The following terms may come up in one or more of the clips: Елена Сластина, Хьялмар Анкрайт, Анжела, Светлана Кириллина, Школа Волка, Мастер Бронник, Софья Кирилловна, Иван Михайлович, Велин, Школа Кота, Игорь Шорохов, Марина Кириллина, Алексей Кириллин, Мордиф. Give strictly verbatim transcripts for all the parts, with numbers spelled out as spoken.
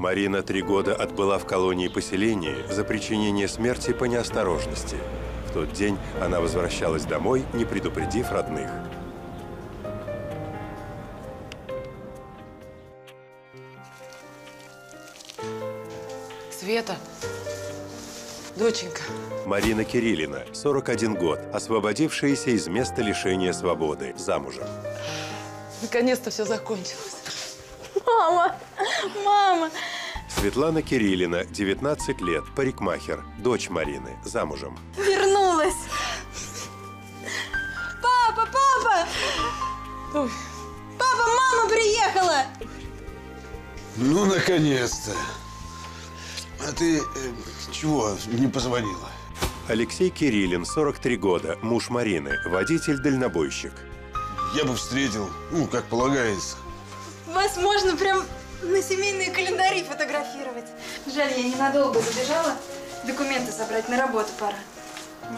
Марина три года отбыла в колонии-поселении за причинение смерти по неосторожности. В тот день она возвращалась домой, не предупредив родных. Света, доченька. Марина Кириллина, сорок один год, освободившаяся из места лишения свободы, замужем. Наконец-то все закончилось. Мама! Мама! Светлана Кириллина, девятнадцать лет, парикмахер, дочь Марины, замужем. Вернулась! Папа, папа! Ой. Папа, мама приехала! Ну, наконец-то! А ты э, чего не позвонила? Алексей Кириллин, сорок три года, муж Марины, водитель-дальнобойщик. Я бы встретил, ну, как полагается. Вас можно прям на семейные календари фотографировать. Жаль, я ненадолго забежала. Документы собрать, на работу пора.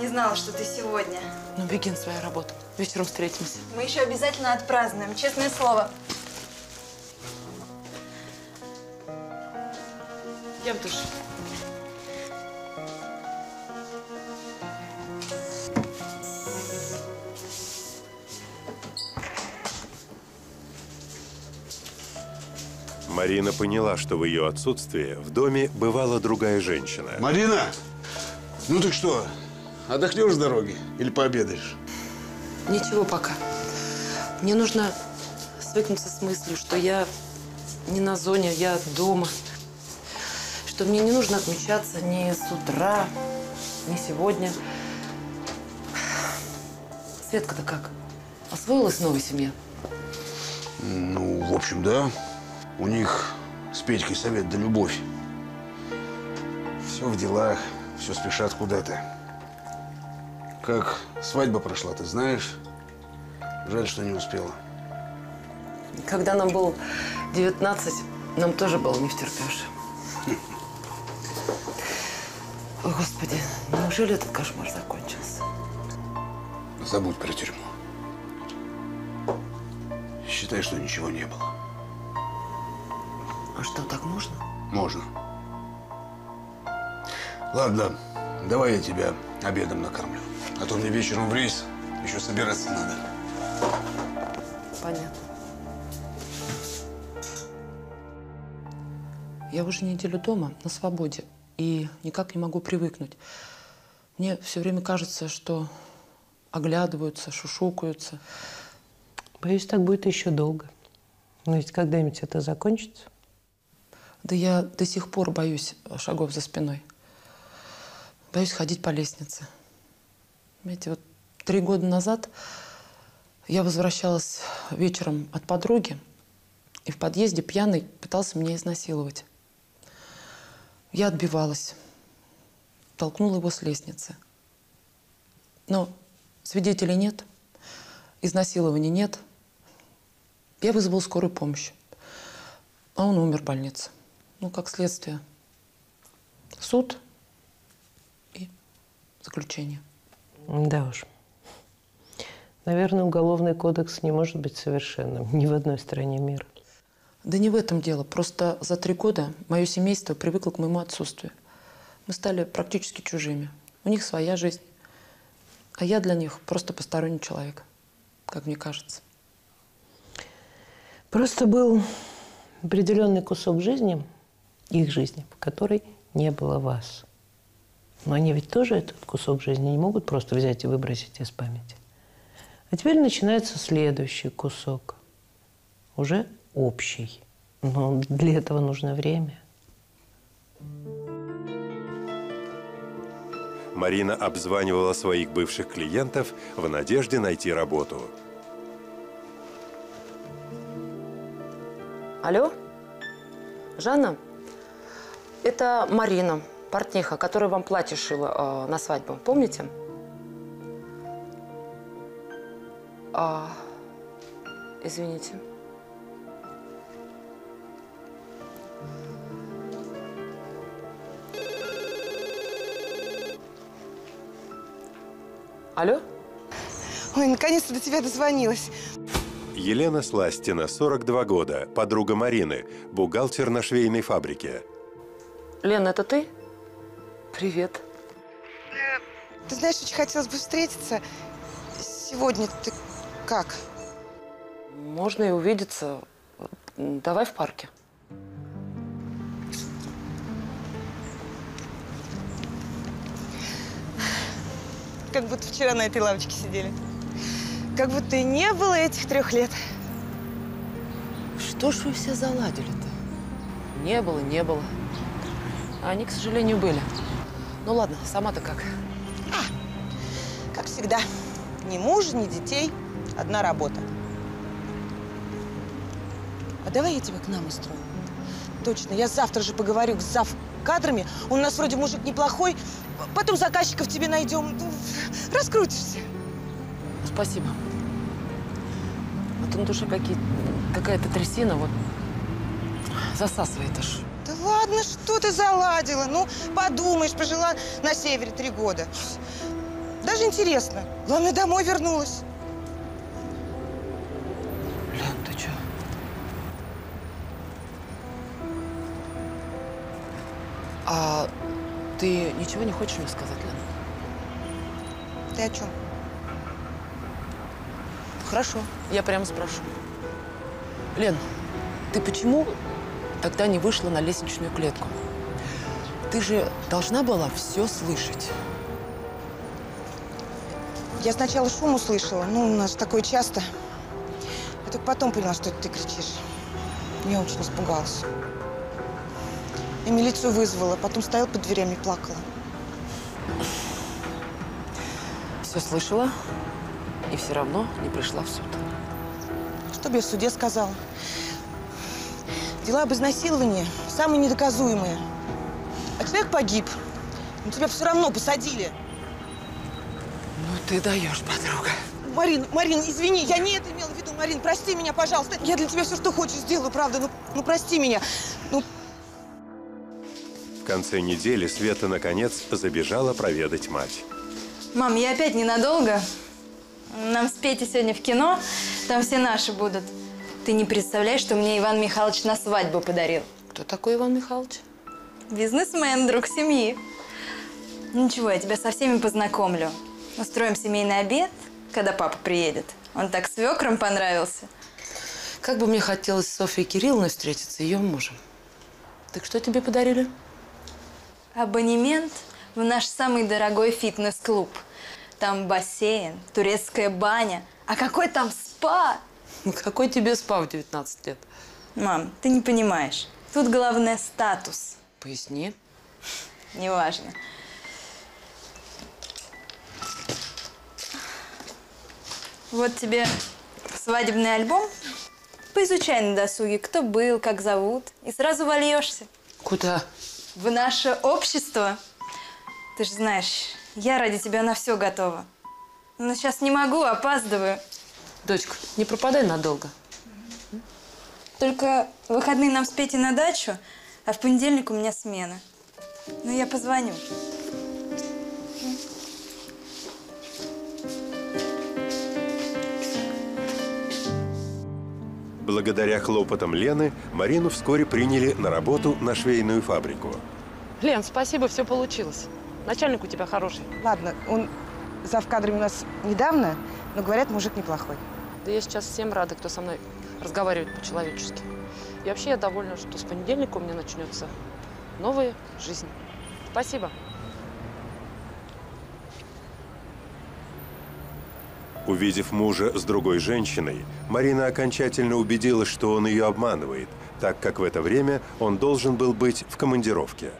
Не знала, что ты сегодня. Ну, беги на свою работу. Вечером встретимся. Мы еще обязательно отпразднуем, честное слово. Я в душ. Марина поняла, что в ее отсутствии в доме бывала другая женщина. Марина! Ну ты что, отдохнешь с дороги или пообедаешь? Ничего пока. Мне нужно свыкнуться с мыслью, что я не на зоне, я дома. Что мне не нужно отмечаться ни с утра, ни сегодня. Светка-то как? Освоилась в новой семье? Ну, в общем, да. У них с Петькой совет да любовь. Все в делах, все спешат куда-то. Как свадьба прошла, ты знаешь? Жаль, что не успела. Когда нам было девятнадцать, нам тоже было не втерпёшь. О, Господи, неужели этот кошмар закончился? Забудь про тюрьму. Считай, что ничего не было. А что, так можно? Можно. Ладно, давай я тебя обедом накормлю. А то мне вечером в рейс, еще собираться надо. Понятно. Я уже неделю дома, на свободе. И никак не могу привыкнуть. Мне все время кажется, что оглядываются, шушукаются. Боюсь, так будет еще долго. Но ведь когда-нибудь это закончится. Да я до сих пор боюсь шагов за спиной. Боюсь ходить по лестнице. Знаете, вот три года назад я возвращалась вечером от подруги, и в подъезде пьяный пытался меня изнасиловать. Я отбивалась, толкнула его с лестницы. Но свидетелей нет, изнасилования нет. Я вызвала скорую помощь, а он умер в больнице. Ну, как следствие, суд и заключение. Да уж. Наверное, уголовный кодекс не может быть совершенным ни в одной стране мира. Да не в этом дело. Просто за три года мое семейство привыкло к моему отсутствию. Мы стали практически чужими. У них своя жизнь. А я для них просто посторонний человек, как мне кажется. Просто был определенный кусок жизни, их жизни, в которой не было вас. Но они ведь тоже этот кусок жизни не могут просто взять и выбросить из памяти. А теперь начинается следующий кусок. Уже общий. Но для этого нужно время. Марина обзванивала своих бывших клиентов в надежде найти работу. Алло? Жанна? Это Марина, портниха, которая вам платье шила э, на свадьбу. Помните? А, извините. Алло? Ой, наконец-то до тебя дозвонилась. Елена Сластина, сорок два года, подруга Марины, бухгалтер на швейной фабрике. Лена, это ты? Привет. Ты знаешь, очень хотелось бы встретиться. Сегодня ты как? Можно и увидеться. Давай в парке. Как будто вчера на этой лавочке сидели. Как будто и не было этих трех лет. Что ж вы все заладили-то? Не было, не было. Они, к сожалению, были. Ну ладно, сама-то как? А, как всегда. Ни мужа, ни детей. Одна работа. А давай я тебя к нам устрою. Точно, я завтра же поговорю с завкадрами. Он у нас вроде мужик неплохой. Потом заказчиков тебе найдем. Раскрутишься. Спасибо. А то на душе какая-то трясина вот засасывает аж. Да ладно, что ты заладила? Ну, подумаешь, пожила на севере три года. Даже интересно. Главное, домой вернулась. Лен, ты чё? А ты ничего не хочешь мне сказать, Лен? Ты о чем? Хорошо, я прямо спрошу. Лен, ты почему тогда не вышла на лестничную клетку? Ты же должна была все слышать. Я сначала шум услышала, ну, у нас такое часто. Я только потом поняла, что это ты кричишь. Я очень испугалась. И милицию вызвала, потом стояла под дверями и плакала. Все слышала? И все равно не пришла в суд. Что бы я в суде сказала? Дела об изнасиловании самые недоказуемые. А человек погиб. Но тебя все равно посадили. Ну ты даешь, подруга. Марин, Марин, извини, я не это имела в виду. Марин, прости меня, пожалуйста. Я для тебя все, что хочешь, сделаю, правда. Ну, ну прости меня. Ну... В конце недели Света, наконец, забежала проведать мать. Мам, я опять ненадолго. Нам с Петей сегодня в кино, там все наши будут. Ты не представляешь, что мне Иван Михайлович на свадьбу подарил. Кто такой Иван Михайлович? Бизнесмен, друг семьи. Ничего, я тебя со всеми познакомлю. Устроим семейный обед, когда папа приедет. Он так свекром понравился. Как бы мне хотелось с Софьей Кирилловной встретиться, ее мужем. Так что тебе подарили? Абонемент в наш самый дорогой фитнес-клуб. Там бассейн, турецкая баня. А какой там спа? Какой тебе спа в девятнадцать лет? Мам, ты не понимаешь. Тут главное статус. Поясни. Неважно. Вот тебе свадебный альбом. Поизучай на досуге, кто был, как зовут. И сразу вольешься. Куда? В наше общество. Ты же знаешь... Я ради тебя на все готова. Но сейчас не могу, опаздываю. Дочка, не пропадай надолго. Только в выходные нам с Петей на дачу, а в понедельник у меня смена. Ну, я позвоню. Благодаря хлопотам Лены, Марину вскоре приняли на работу на швейную фабрику. Лен, спасибо, все получилось. Начальник у тебя хороший. Ладно, он завкадрами у нас недавно, но, говорят, мужик неплохой. Да я сейчас всем рада, кто со мной разговаривает по-человечески. И вообще я довольна, что с понедельника у меня начнется новая жизнь. Спасибо. Увидев мужа с другой женщиной, Марина окончательно убедилась, что он ее обманывает, так как в это время он должен был быть в командировке.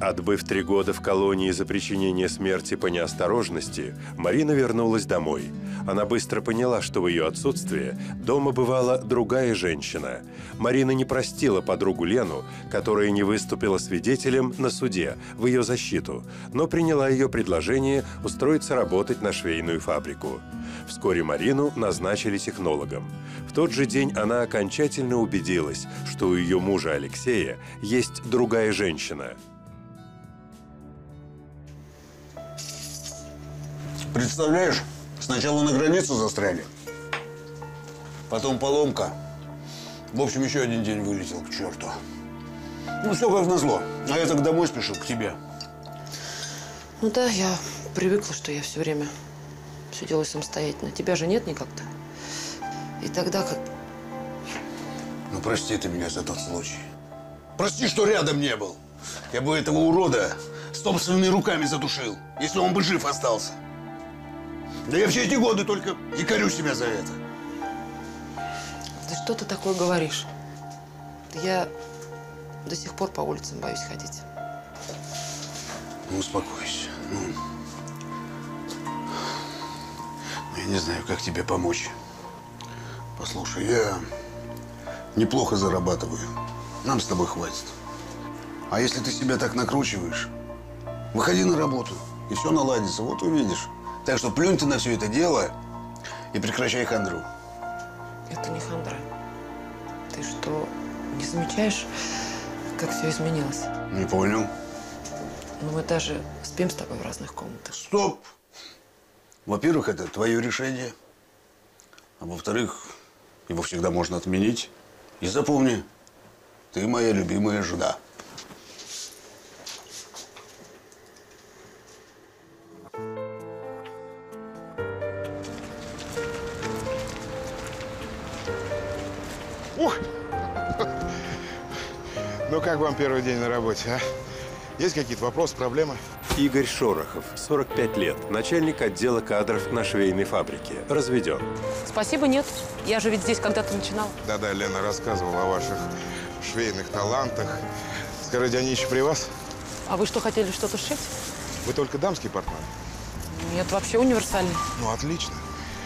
Отбыв три года в колонии за причинение смерти по неосторожности, Марина вернулась домой. Она быстро поняла, что в ее отсутствие дома бывала другая женщина. Марина не простила подругу Лену, которая не выступила свидетелем на суде в ее защиту, но приняла ее предложение устроиться работать на швейную фабрику. Вскоре Марину назначили технологом. В тот же день она окончательно убедилась, что у ее мужа Алексея есть другая женщина. Представляешь, сначала на границу застряли, потом поломка. В общем, еще один день вылетел к черту. Ну, все как назло. А я так домой спешил, к тебе. Ну да, я привыкла, что я все время все делаю самостоятельно. Тебя же нет никак-то. И тогда как… Ну, прости ты меня за тот случай. Прости, что рядом не был. Я бы этого урода собственными руками задушил, если он бы жив остался. Да я все эти годы только и корю себя за это. Да что ты такое говоришь? Я до сих пор по улицам боюсь ходить. Ну, успокойся. Ну, я не знаю, как тебе помочь. Послушай, я неплохо зарабатываю. Нам с тобой хватит. А если ты себя так накручиваешь, выходи на работу, и все наладится. Вот увидишь. Так что плюнь ты на все это дело и прекращай хандру. Это не хандра. Ты что, не замечаешь, как все изменилось? Не понял. Ну, мы даже спим с тобой в разных комнатах. Стоп! Во-первых, это твое решение. А во-вторых, его всегда можно отменить. И запомни, ты моя любимая жена. Ну, как вам первый день на работе, а? Есть какие-то вопросы, проблемы? Игорь Шорохов, сорок пять лет, начальник отдела кадров на швейной фабрике. Разведен. Спасибо, нет. Я же ведь здесь когда-то начинал. Да-да, Лена рассказывала о ваших швейных талантах. Скажите, они еще при вас? А вы что, хотели что-то сшить? Вы только дамский портной? Нет, вообще универсальный. Ну, отлично.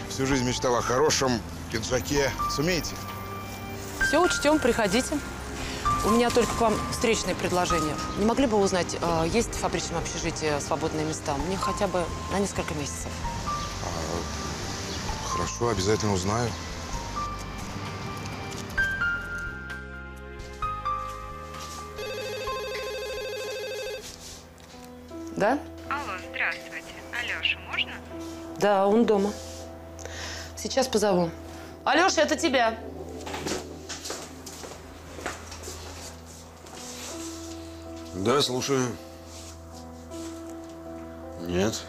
Всю жизнь мечтала о хорошем пиджаке. Сумеете? Все учтем, приходите. У меня только к вам встречное предложение. Не могли бы узнать, есть в фабричном общежитии свободные места? Мне хотя бы на несколько месяцев. А, хорошо, обязательно узнаю. Да? Алло, здравствуйте. Алёша, можно? Да, он дома. Сейчас позову. Алёша, это тебя. Да, слушаю. Нет.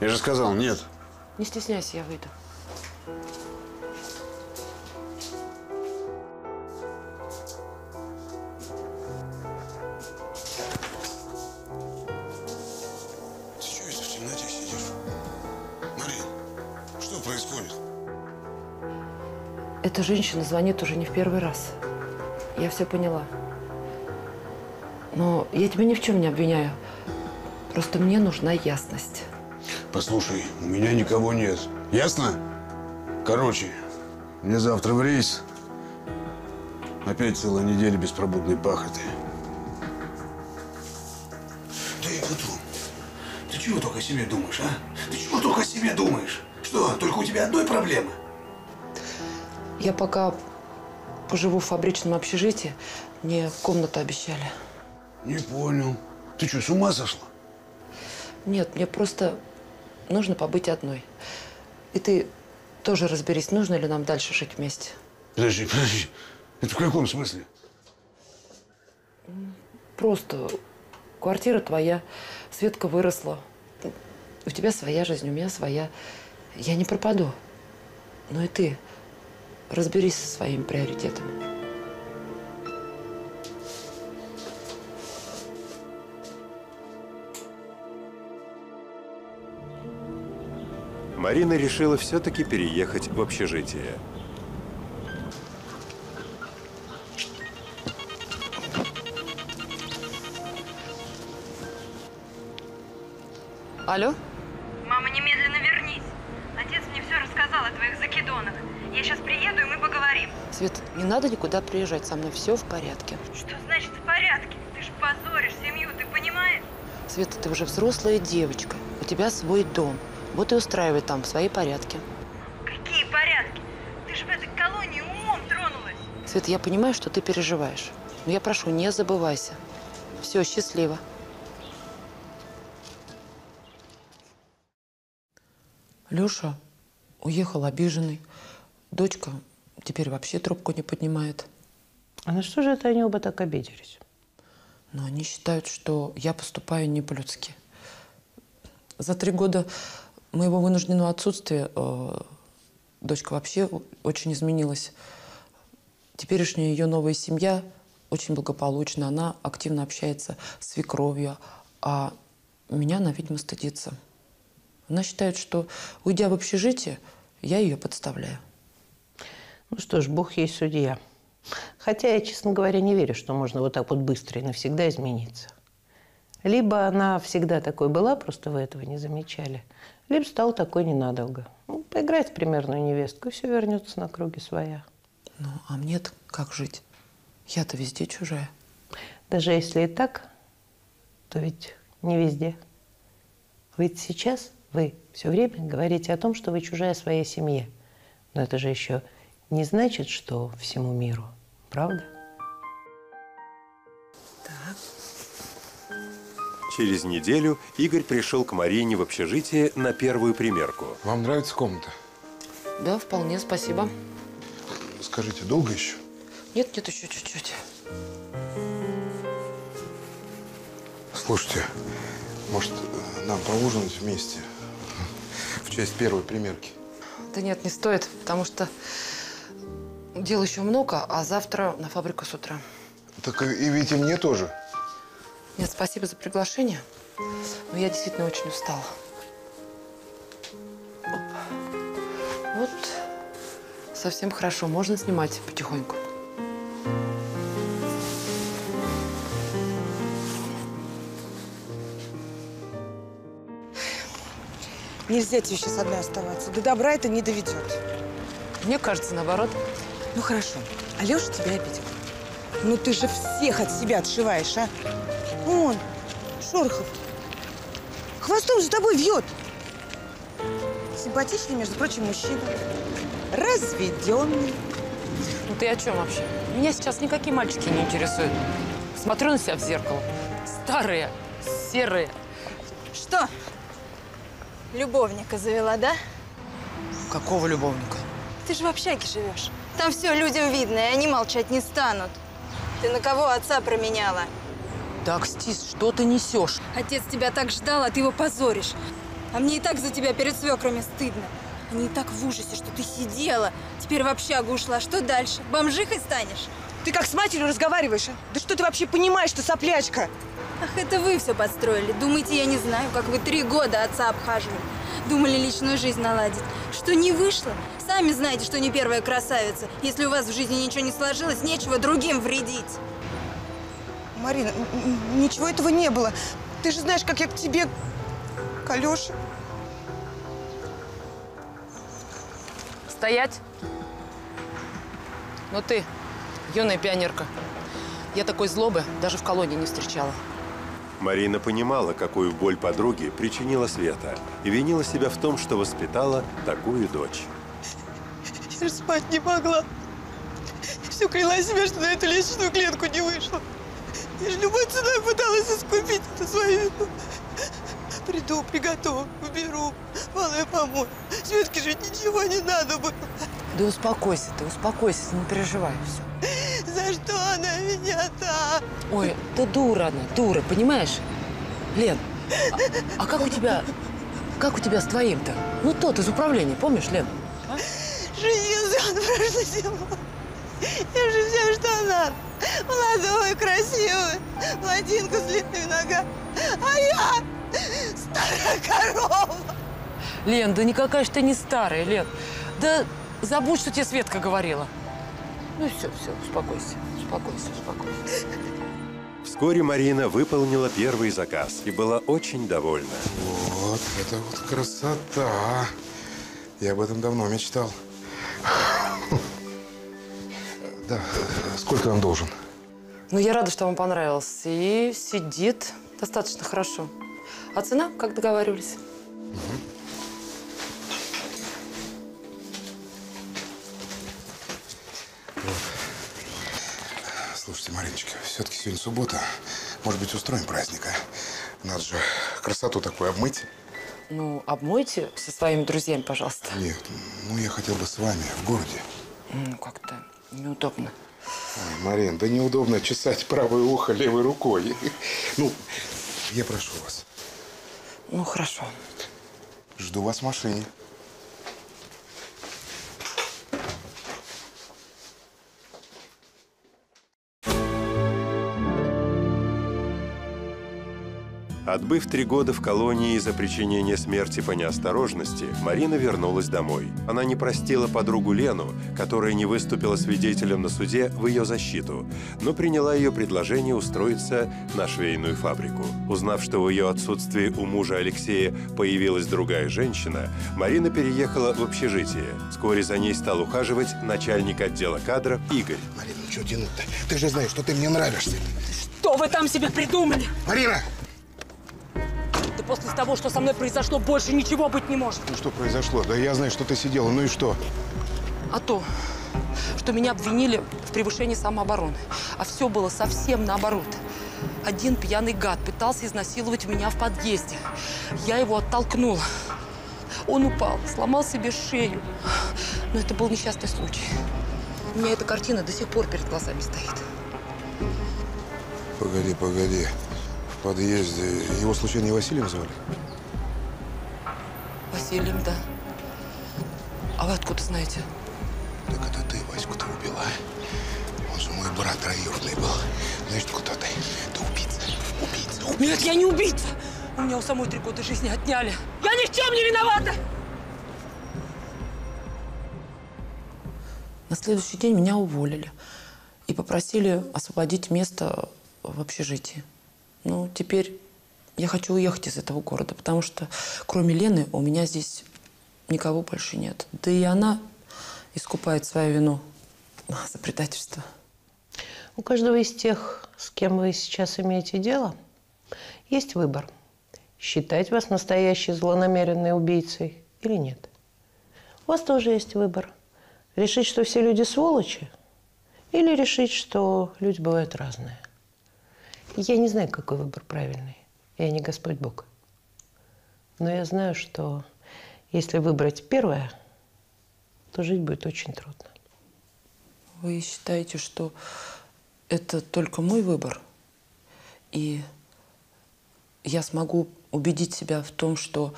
Я же сказал, нет. Не стесняйся, я выйду. Ты чего это в темноте сидишь? Марин, что происходит? Эта женщина звонит уже не в первый раз. Я все поняла. Но я тебя ни в чем не обвиняю. Просто мне нужна ясность. Послушай, у меня никого нет. Ясно? Короче, мне завтра в рейс. Опять целая неделя беспробудной пахоты. Да и потом. Ты чего только о себе думаешь, а? Ты чего только о себе думаешь? Что, только у тебя одной проблемы? Я пока... поживу в фабричном общежитии. Мне комнату обещали. Не понял. Ты что, с ума сошла? Нет, мне просто нужно побыть одной. И ты тоже разберись, нужно ли нам дальше жить вместе. Подожди, подожди. Это в каком смысле? Просто квартира твоя, Светка выросла. У тебя своя жизнь, у меня своя. Я не пропаду. Но и ты... разберись со своими приоритетами. Марина решила все-таки переехать в общежитие. Алло? Мама, немедленно вернись. Отец мне все рассказал о твоих закидонах. Я сейчас приеду, и мы поговорим. Свет, не надо никуда приезжать, со мной все в порядке. Что значит в порядке? Ты же позоришь семью, ты понимаешь? Света, ты уже взрослая девочка, у тебя свой дом. Вот и устраивай там свои порядки. Какие порядки? Ты же в этой колонии умом тронулась. Света, я понимаю, что ты переживаешь, но я прошу, не забывайся. Все, счастливо. Леша уехал обиженный. Дочка теперь вообще трубку не поднимает. А на что же это они оба так обиделись? Но они считают, что я поступаю не по-людски. За три года моего вынужденного отсутствия э, дочка вообще очень изменилась. Теперешняя ее новая семья очень благополучна. Она активно общается с свекровью, а меня она, видимо, стыдится. Она считает, что, уйдя в общежитие, я ее подставляю. Ну что ж, Бог ей судья. Хотя я, честно говоря, не верю, что можно вот так вот быстро и навсегда измениться. Либо она всегда такой была, просто вы этого не замечали, либо стала такой ненадолго. Ну, поиграть в примерную невестку, и все вернется на круги своя. Ну, а мне-то как жить? Я-то везде чужая. Даже если и так, то ведь не везде. Ведь сейчас вы все время говорите о том, что вы чужая своей семье. Но это же еще не значит, что всему миру. Правда? Так. Через неделю Игорь пришел к Марине в общежитие на первую примерку. Вам нравится комната? Да, вполне, спасибо. Скажите, долго еще? Нет, нет, еще чуть-чуть. Слушайте, может, нам поужинать вместе в честь первой примерки? Да нет, не стоит, потому что дел еще много, а завтра на фабрику с утра. Так и ведь и мне тоже. Нет, спасибо за приглашение, но я действительно очень устала. Оп. Вот совсем хорошо, можно снимать потихоньку. Нельзя тебе сейчас одна оставаться, до добра это не доведет. Мне кажется, наоборот. Ну хорошо, Алёша тебя обидел. Ну ты же всех от себя отшиваешь, а? Он, Шорохов, хвостом за тобой вьет. Симпатичный, между прочим, мужчина. Разведенный. Ну ты о чем вообще? Меня сейчас никакие мальчики не интересуют. Смотрю на себя в зеркало. Старые, серые. Что? Любовника завела, да? Какого любовника? Ты же в общаге живешь. Там все людям видно, и они молчать не станут. Ты на кого отца променяла? Так, Стис, что ты несешь? Отец тебя так ждал, а ты его позоришь. А мне и так за тебя перед свекрами стыдно. Они и так в ужасе, что ты сидела. Теперь в общагу ушла. Что дальше? Бомжихой станешь? Ты как с матерью разговариваешь, а? Да что ты вообще понимаешь, что соплячка? Ах, это вы все подстроили. Думаете, я не знаю, как вы три года отца обхаживали. Думали личную жизнь наладить. Что не вышло? Сами знаете, что не первая красавица. Если у вас в жизни ничего не сложилось, нечего другим вредить. Марина, ничего этого не было. Ты же знаешь, как я к тебе, к Алёше. Стоять! Ну ты, юная пионерка, я такой злобы даже в колонии не встречала. Марина понимала, какую боль подруге причинила Света, и винила себя в том, что воспитала такую дочь. Я же спать не могла. Все кляла себя, что на эту лестничную клетку не вышла. Я же любой ценой пыталась искупить эту свою вину. Приду, приготовлю, уберу, малая помою. Светке же ничего не надо было. Да успокойся ты, успокойся, не переживай все. За что она меня так? Ой, ты дура она, дура, понимаешь? Лен, а, а как у тебя, как у тебя с твоим-то? Ну тот из управления, помнишь, Лен? А? Жизнь, он прошлой зимой. Я же все, что надо. Молодой, красивый, блондинку с длинными ногами. А я старая корова. Лен, да никакая ж ты не старая, Лен. Да забудь, что тебе Светка говорила. Ну все, все, успокойся, успокойся, успокойся. Вскоре Марина выполнила первый заказ и была очень довольна. Вот, это вот красота. Я об этом давно мечтал. Да, сколько он должен? Ну, я рада, что вам понравилось. И сидит достаточно хорошо. А цена, как договаривались? Угу. Вот. Слушайте, Мариночка, все-таки сегодня суббота. Может быть, устроим праздник, а? Надо же красоту такую обмыть. Ну, обмойте со своими друзьями, пожалуйста. Нет, ну я хотел бы с вами в городе. Ну, как-то неудобно. Ой, Марин, да неудобно чесать правое ухо левой рукой. Ну, я прошу вас. Ну, хорошо. Жду вас в машине. Отбыв три года в колонии за причинение смерти по неосторожности, Марина вернулась домой. Она не простила подругу Лену, которая не выступила свидетелем на суде в ее защиту, но приняла ее предложение устроиться на швейную фабрику. Узнав, что в ее отсутствии у мужа Алексея появилась другая женщина, Марина переехала в общежитие. Вскоре за ней стал ухаживать начальник отдела кадров Игорь. Марина, ну что тянуть-то? Ты же знаешь, что ты мне нравишься. Что вы там себе придумали? Марина! После того, что со мной произошло, больше ничего быть не может. Ну что произошло? Да я знаю, что ты сидела. Ну и что? А то, что меня обвинили в превышении самообороны. А все было совсем наоборот. Один пьяный гад пытался изнасиловать меня в подъезде. Я его оттолкнула. Он упал, сломал себе шею. Но это был несчастный случай. У меня эта картина до сих пор перед глазами стоит. Погоди, погоди. В подъезде. Его случайно не Василием звали? Василием, да. А вы откуда знаете? Так это ты Ваську-то убила. Он же мой брат троюродный был. Знаешь, кто ты? Ты убийца. Убийца, убийца. Нет, я не убийца. У меня у самой три года жизни отняли. Я ни в чем не виновата! На следующий день меня уволили. И попросили освободить место в общежитии. Ну, теперь я хочу уехать из этого города, потому что кроме Лены у меня здесь никого больше нет. Да и она искупает свою вину за предательство. У каждого из тех, с кем вы сейчас имеете дело, есть выбор. Считать вас настоящей злонамеренной убийцей или нет. У вас тоже есть выбор. Решить, что все люди сволочи, или решить, что люди бывают разные. Я не знаю, какой выбор правильный. Я не Господь Бог. Но я знаю, что если выбрать первое, то жить будет очень трудно. Вы считаете, что это только мой выбор? И я смогу убедить себя в том, что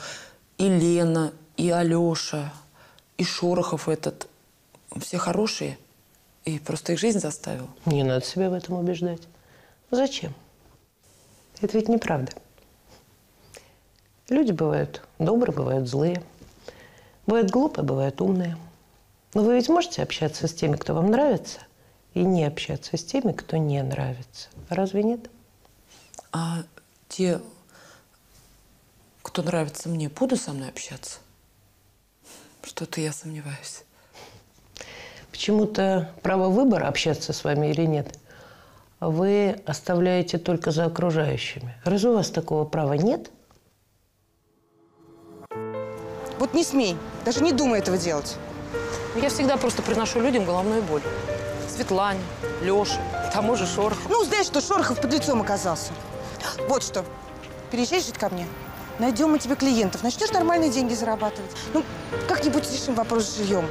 и Лена, и Алёша, и Шорохов этот все хорошие, и просто их жизнь заставила? Не надо себя в этом убеждать. Зачем? Это ведь неправда. Люди бывают добрые, бывают злые. Бывают глупые, бывают умные. Но вы ведь можете общаться с теми, кто вам нравится, и не общаться с теми, кто не нравится. Разве нет? А те, кто нравится мне, будут со мной общаться? Что-то я сомневаюсь. Почему-то право выбора, общаться с вами или нет, вы оставляете только за окружающими. Разве у вас такого права нет? Вот не смей, даже не думай этого делать. Я всегда просто приношу людям головную боль. Светлане, Лёше, тому же Шорохову. Ну, знаешь, что Шорохов под лицом оказался. Вот что, переезжай жить ко мне, найдем мы тебе клиентов, начнешь нормальные деньги зарабатывать. Ну, как-нибудь решим вопрос с жильем.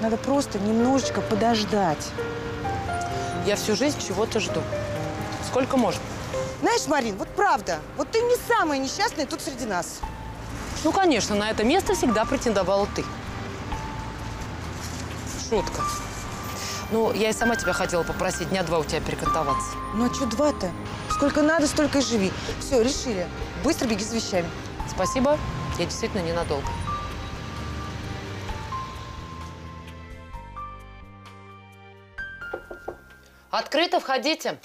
Надо просто немножечко подождать. Я всю жизнь чего-то жду. Сколько можно? Знаешь, Марин, вот правда, вот ты не самая несчастная тут среди нас. Ну, конечно, на это место всегда претендовала ты. Шутка. Ну, я и сама тебя хотела попросить дня два у тебя перекантоваться. Ну, а что два-то? Сколько надо, столько и живи. Все, решили. Быстро беги с вещами. Спасибо. Я действительно ненадолго. Открыто, входите.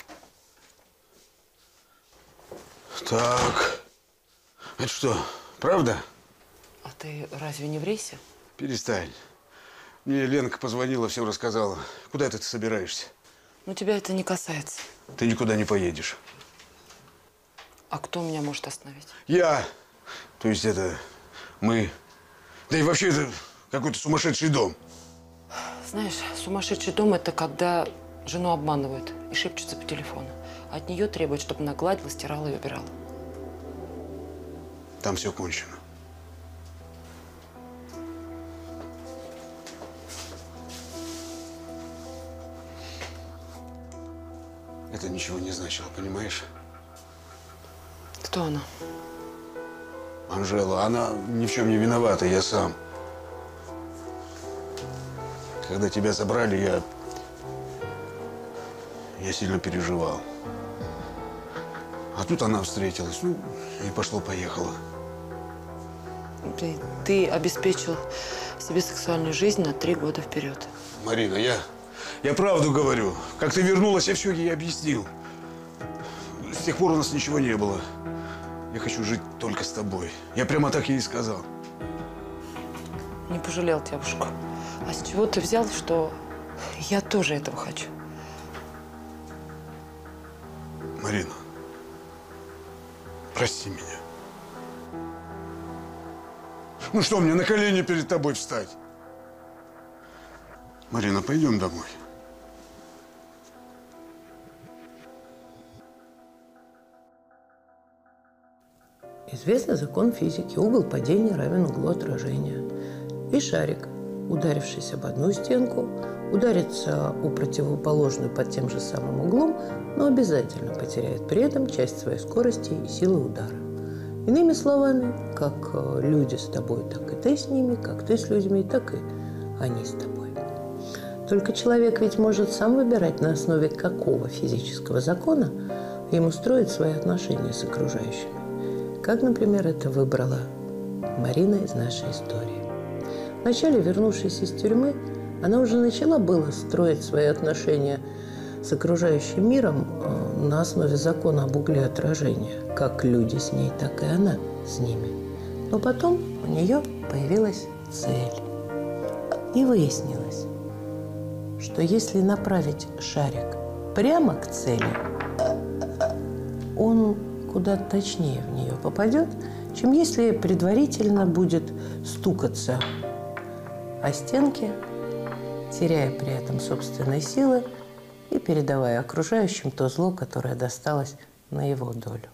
Так. Это что, правда? А ты разве не в рейсе? Перестань. Мне Ленка позвонила, все рассказала. Куда ты собираешься? Ну, тебя это не касается. Ты никуда не поедешь. А кто меня может остановить? Я. То есть это мы. Да и вообще это какой-то сумасшедший дом. Знаешь, сумасшедший дом – это когда... Жену обманывают и шепчутся по телефону. От нее требуют, чтобы она гладила, стирала и убирала. Там все кончено. Это ничего не значило, понимаешь? Кто она? Анжела. Она ни в чем не виновата, я сам. Когда тебя забрали, я... я сильно переживал. А тут она встретилась, ну, и пошло-поехало. Ты, ты обеспечил себе сексуальную жизнь на три года вперед. Марина, я, я правду говорю. Как ты вернулась, я все ей объяснил. С тех пор у нас ничего не было. Я хочу жить только с тобой. Я прямо так ей и сказал. Не пожалел девушку. А с чего ты взял, что я тоже этого хочу? Марина. Прости меня. Ну что, мне на колени перед тобой встать? Марина, пойдем домой. Известный закон физики. Угол падения равен углу отражения. И шарик, ударившись об одну стенку, ударится о противоположную под тем же самым углом, но обязательно потеряет при этом часть своей скорости и силы удара. Иными словами, как люди с тобой, так и ты с ними, как ты с людьми, так и они с тобой. Только человек ведь может сам выбирать, на основе какого физического закона ему строить свои отношения с окружающими. Как, например, это выбрала Марина из нашей истории. Вначале, вернувшись из тюрьмы, она уже начала было строить свои отношения с окружающим миром на основе закона об угле отражения. Как люди с ней, так и она с ними. Но потом у нее появилась цель. И выяснилось, что если направить шарик прямо к цели, он куда точнее в нее попадет, чем если предварительно будет стукаться о стенки, теряя при этом собственные силы и передавая окружающим то зло, которое досталось на его долю.